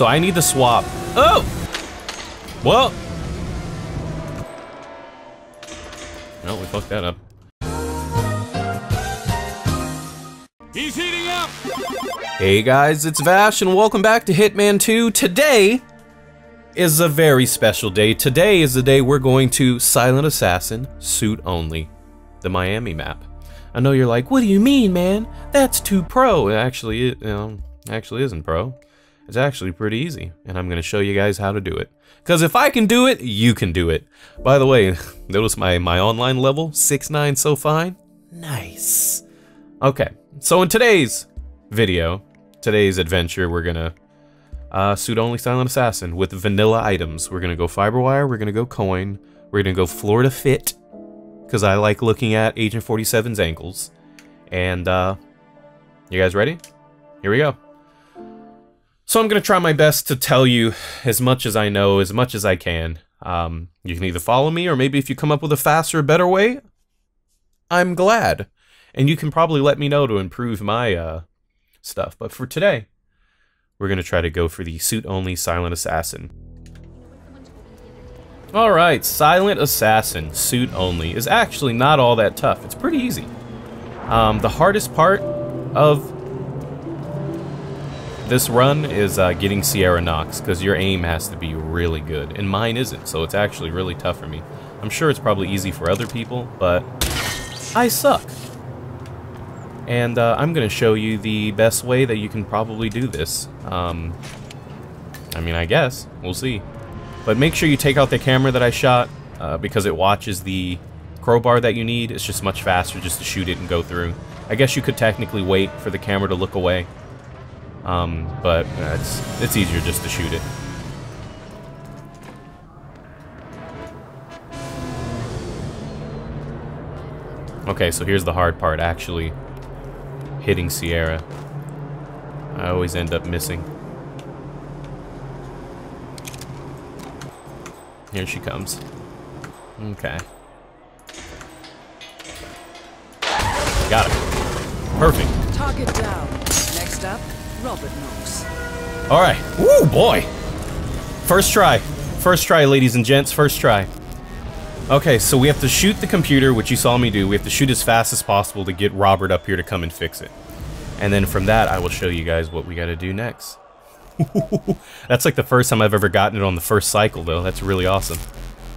So I need to swap. Oh! Well. No, we fucked that up. He's heating up! Hey guys, it's Vash and welcome back to Hitman 2. Today is a very special day. Today is the day we're going to silent assassin, suit only, the Miami map. I know you're like, what do you mean, man? That's too pro. It actually isn't pro. It's actually pretty easy, and I'm gonna show you guys how to do it. Cause if I can do it, you can do it. By the way, notice my online level, 6'9", so fine. Nice. Okay, so in today's video, today's adventure, we're gonna suit only silent assassin with vanilla items. We're gonna go fiber wire, we're gonna go coin, we're gonna go Florida Fit, cause I like looking at Agent 47's ankles. And you guys ready? Here we go. So I'm gonna try my best to tell you as much as I know, as much as I can. You can either follow me, or maybe if you come up with a faster, better way, I'm glad. And you can probably let me know to improve my stuff. But for today, we're gonna try to go for the suit-only silent assassin. All right, silent assassin, suit-only is actually not all that tough. It's pretty easy. The hardest part of this run is getting Sierra Knox, because your aim has to be really good, and mine isn't, so it's actually really tough for me. I'm sure it's probably easy for other people, but I suck. And I'm gonna show you the best way that you can probably do this. I mean, I guess, we'll see. But make sure you take out the camera that I shot, because it watches the crowbar that you need. It's just much faster just to shoot it and go through. I guess you could technically wait for the camera to look away. But it's easier just to shoot it. Okay, so here's the hard part, actually hitting Sierra. I always end up missing. Here she comes. Okay. Got her. Perfect. Target down. Next up, Robert Knox. All right. Woo, boy. First try. First try, ladies and gents. First try. Okay, so we have to shoot the computer, which you saw me do. We have to shoot as fast as possible to get Robert up here to come and fix it. And then from that, I will show you guys what we got to do next. That's like the first time I've ever gotten it on the first cycle, though. That's really awesome.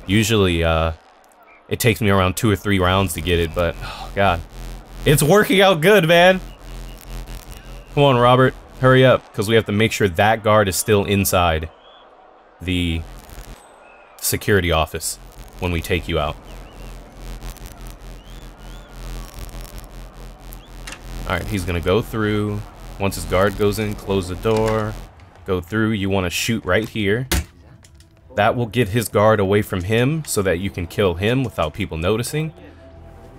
Usually, it takes me around 2 or 3 rounds to get it, but, oh, God. It's working out good, man. Come on, Robert. Hurry up, because we have to make sure that guard is still inside the security office when we take you out. Alright, he's gonna go through. Once his guard goes in, close the door. Go through, you want to shoot right here. That will get his guard away from him so that you can kill him without people noticing.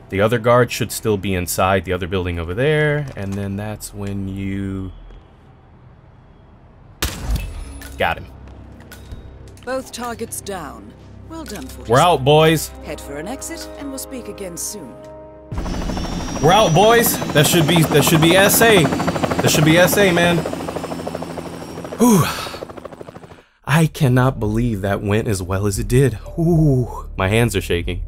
The other guard should still be inside the other building over there, and then that's when you... Got him. Both targets down. Well done, 47. We're out, boys. Head for an exit, and we'll speak again soon. We're out, boys. That should be SA. That should be SA, man. Ooh, I cannot believe that went as well as it did. Ooh, my hands are shaking,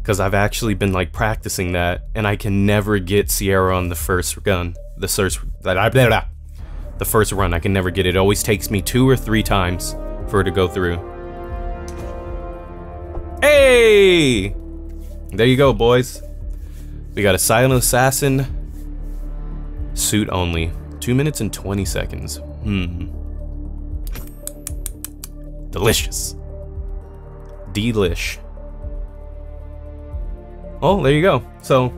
because I've actually been like practicing that, and I can never get Sierra on the first gun. The first run, I can never get it. It always takes me 2 or 3 times for her to go through. Hey! There you go, boys. We got a silent assassin, suit only. 2 minutes and 20 seconds. Delicious. Delish. Oh, there you go. So,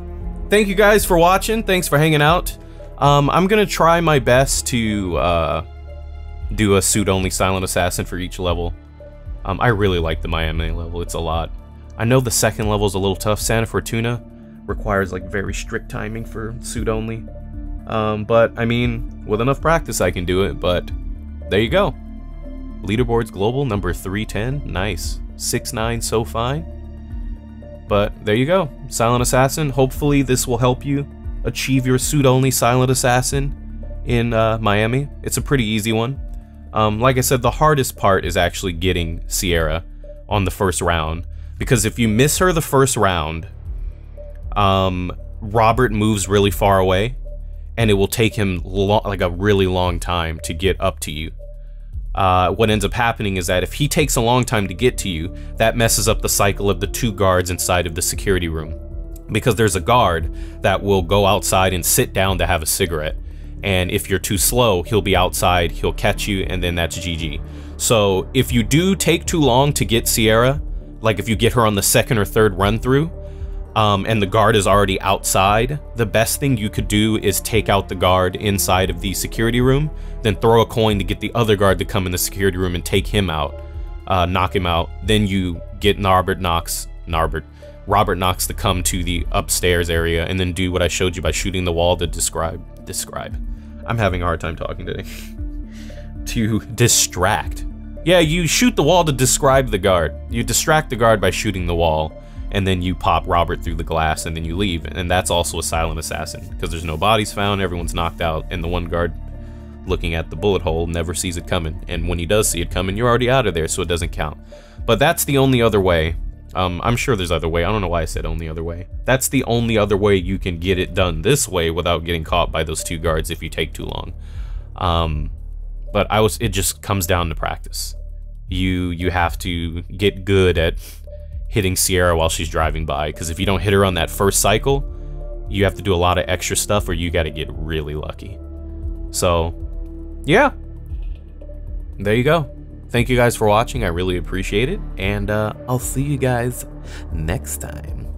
thank you guys for watching. Thanks for hanging out. I'm gonna try my best to do a suit only silent assassin for each level. I really like the Miami level, it's a lot. I know the second level is a little tough. Santa Fortuna requires like very strict timing for suit only. But I mean, with enough practice I can do it, but there you go. Leaderboards global, number 310, nice. 6'9", so fine. But there you go, silent assassin. Hopefully this will help you achieve your suit only silent assassin in Miami. It's a pretty easy one. Like I said, the hardest part is actually getting Sierra on the first round, because if you miss her the first round, Robert moves really far away, and it will take him like a really long time to get up to you. What ends up happening is that if he takes a long time to get to you, that messes up the cycle of the two guards inside of the security room, because there's a guard that will go outside and sit down to have a cigarette, and if you're too slow, he'll be outside, he'll catch you, and then that's GG. So if you do take too long to get Sierra, like if you get her on the second or third run through, and the guard is already outside, the best thing you could do is take out the guard inside of the security room, then throw a coin to get the other guard to come in the security room and take him out, knock him out. Then you get Robert Knox to come to the upstairs area, and then do what I showed you by shooting the wall to distract. I'm having a hard time talking today. To distract. Yeah, you shoot the wall to distract the guard. You distract the guard by shooting the wall, and then you pop Robert through the glass, and then you leave. And that's also a silent assassin, because there's no bodies found, everyone's knocked out, and the one guard looking at the bullet hole never sees it coming. And when he does see it coming, you're already out of there, so it doesn't count. But that's the only other way. I'm sure there's other way. I don't know why I said only other way. That's the only other way you can get it done this way without getting caught by those two guards if you take too long. But it just comes down to practice. You have to get good at hitting Sierra while she's driving by, because if you don't hit her on that first cycle, you have to do a lot of extra stuff, or you got to get really lucky. So yeah, there you go. Thank you guys for watching. I really appreciate it, and I'll see you guys next time.